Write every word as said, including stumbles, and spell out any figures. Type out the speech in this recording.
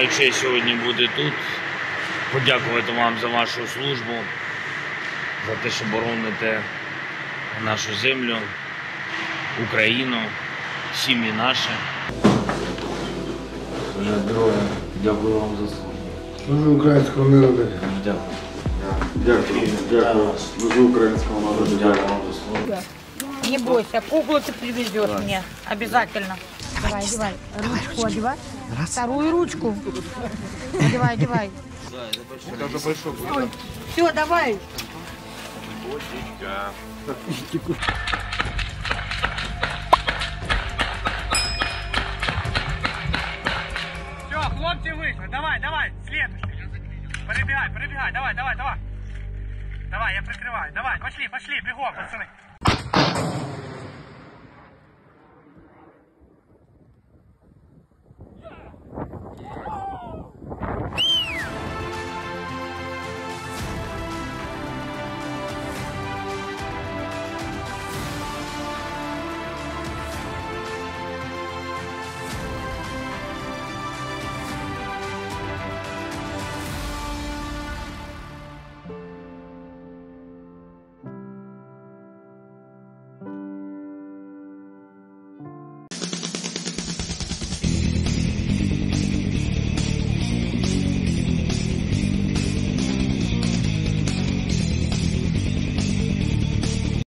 маю честь сьогодні бути тут, подякувати вам за вашу службу, за те, що бороните нашу землю, Україну, сім'ї наші. Здоров'я, дякую вам за службу. Служу українському народу. Дякую. Дякую, дякую. Служу українському народу. Дякую вам за службу. Не бойся, куклу ты привезешь мне, обязательно. Давай, одевай, ручку одевай, вторую ручку. Одевай, одевай. Все, давай. Все, хлопцы вышли, давай, давай, следующий. Пробегай, пробегай, давай, давай, давай. Давай, я прикрываю, давай, пошли, пошли, бегом, пацаны.